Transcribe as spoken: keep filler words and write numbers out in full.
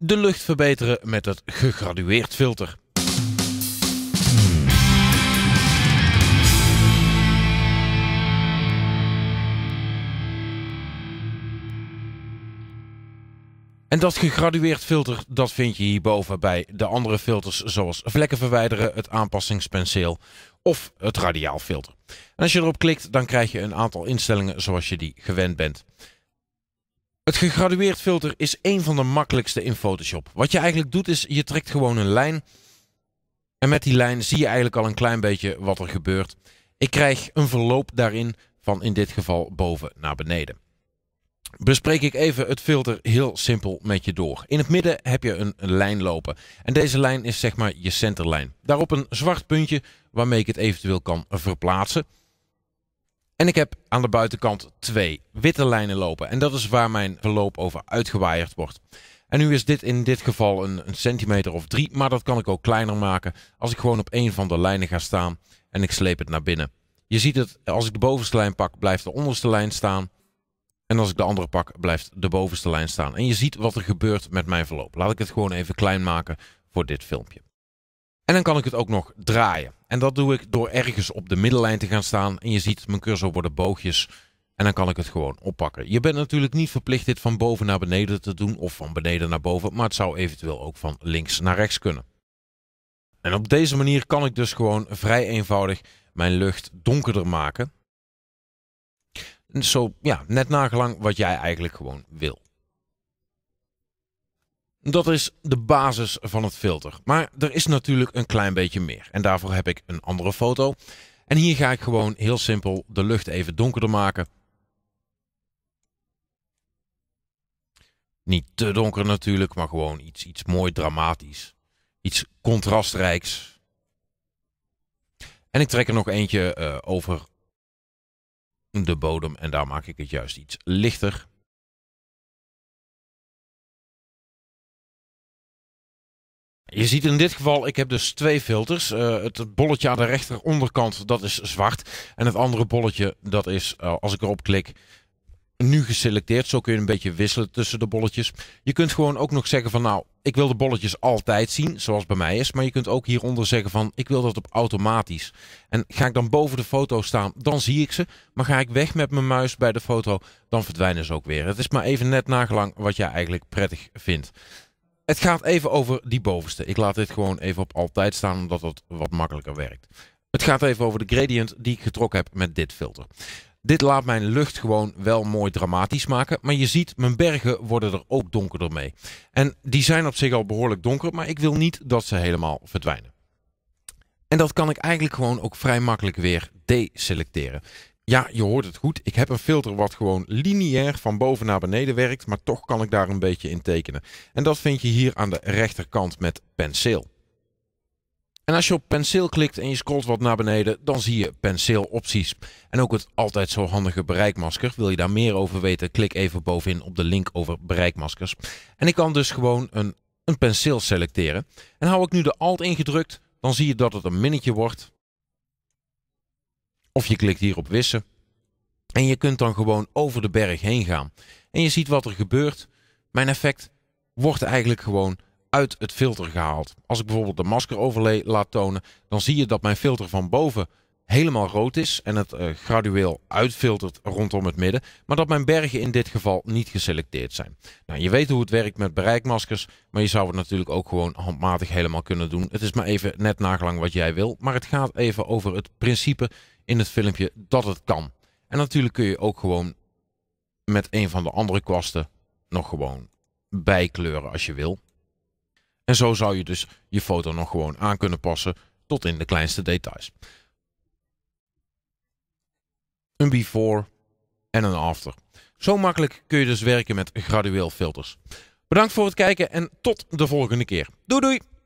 de lucht verbeteren met het gegradueerd filter. En dat gegradueerd filter, dat vind je hierboven bij de andere filters zoals vlekken verwijderen, het aanpassingspenseel of het radiaal filter. En als je erop klikt, dan krijg je een aantal instellingen zoals je die gewend bent. Het gegradueerd filter is een van de makkelijkste in Photoshop. Wat je eigenlijk doet is, je trekt gewoon een lijn. En met die lijn zie je eigenlijk al een klein beetje wat er gebeurt. Ik krijg een verloop daarin van in dit geval boven naar beneden. Bespreek ik even het filter heel simpel met je door. In het midden heb je een, een lijn lopen. En deze lijn is zeg maar je centerlijn. Daarop een zwart puntje waarmee ik het eventueel kan verplaatsen. En ik heb aan de buitenkant twee witte lijnen lopen. En dat is waar mijn verloop over uitgewaaierd wordt. En nu is dit in dit geval een, een centimeter of drie. Maar dat kan ik ook kleiner maken als ik gewoon op een van de lijnen ga staan. En ik sleep het naar binnen. Je ziet het, als ik de bovenste lijn pak, blijft de onderste lijn staan. En als ik de andere pak, blijft de bovenste lijn staan. En je ziet wat er gebeurt met mijn verloop. Laat ik het gewoon even klein maken voor dit filmpje. En dan kan ik het ook nog draaien. En dat doe ik door ergens op de middenlijn te gaan staan. En je ziet, mijn cursor worden boogjes. En dan kan ik het gewoon oppakken. Je bent natuurlijk niet verplicht dit van boven naar beneden te doen. Of van beneden naar boven. Maar het zou eventueel ook van links naar rechts kunnen. En op deze manier kan ik dus gewoon vrij eenvoudig mijn lucht donkerder maken. Zo, ja, net nagelang wat jij eigenlijk gewoon wil. Dat is de basis van het filter. Maar er is natuurlijk een klein beetje meer. En daarvoor heb ik een andere foto. En hier ga ik gewoon heel simpel de lucht even donkerder maken. Niet te donker natuurlijk, maar gewoon iets, iets mooi dramatisch. Iets contrastrijks. En ik trek er nog eentje uh, over de bodem en daar maak ik het juist iets lichter. Je ziet in dit geval, ik heb dus twee filters. Uh, het bolletje aan de rechteronderkant, dat is zwart. En het andere bolletje, dat is, uh, als ik erop klik, nu geselecteerd. Zo kun je een beetje wisselen tussen de bolletjes. Je kunt gewoon ook nog zeggen van, nou, ik wil de bolletjes altijd zien, zoals bij mij is. Maar je kunt ook hieronder zeggen van, ik wil dat op automatisch. En ga ik dan boven de foto staan, dan zie ik ze. Maar ga ik weg met mijn muis bij de foto, dan verdwijnen ze ook weer. Het is maar even net nagelang wat jij eigenlijk prettig vindt. Het gaat even over die bovenste. Ik laat dit gewoon even op altijd staan, omdat dat wat makkelijker werkt. Het gaat even over de gradient die ik getrokken heb met dit filter. Dit laat mijn lucht gewoon wel mooi dramatisch maken. Maar je ziet, mijn bergen worden er ook donkerder mee. En die zijn op zich al behoorlijk donker, maar ik wil niet dat ze helemaal verdwijnen. En dat kan ik eigenlijk gewoon ook vrij makkelijk weer deselecteren. Ja, je hoort het goed. Ik heb een filter wat gewoon lineair van boven naar beneden werkt. Maar toch kan ik daar een beetje in tekenen. En dat vind je hier aan de rechterkant met penseel. En als je op penseel klikt en je scrolt wat naar beneden, dan zie je penseelopties. En ook het altijd zo handige bereikmasker. Wil je daar meer over weten, klik even bovenin op de link over bereikmaskers. En ik kan dus gewoon een, een penseel selecteren. En hou ik nu de Alt ingedrukt, dan zie je dat het een minnetje wordt. Of je klikt hier op wissen. En je kunt dan gewoon over de berg heen gaan. En je ziet wat er gebeurt. Mijn effect wordt eigenlijk gewoon uit het filter gehaald. Als ik bijvoorbeeld de masker overlay laat tonen, dan zie je dat mijn filter van boven helemaal rood is en het uh, gradueel uitfiltert rondom het midden, maar dat mijn bergen in dit geval niet geselecteerd zijn. Nou, je weet hoe het werkt met bereikmaskers, maar je zou het natuurlijk ook gewoon handmatig helemaal kunnen doen. Het is maar even net nagelang wat jij wil, maar het gaat even over het principe in het filmpje dat het kan. En natuurlijk kun je ook gewoon met een van de andere kwasten nog gewoon bijkleuren als je wil. En zo zou je dus je foto nog gewoon aan kunnen passen tot in de kleinste details. Een before en een after. Zo makkelijk kun je dus werken met gradueel filters. Bedankt voor het kijken en tot de volgende keer. Doei doei!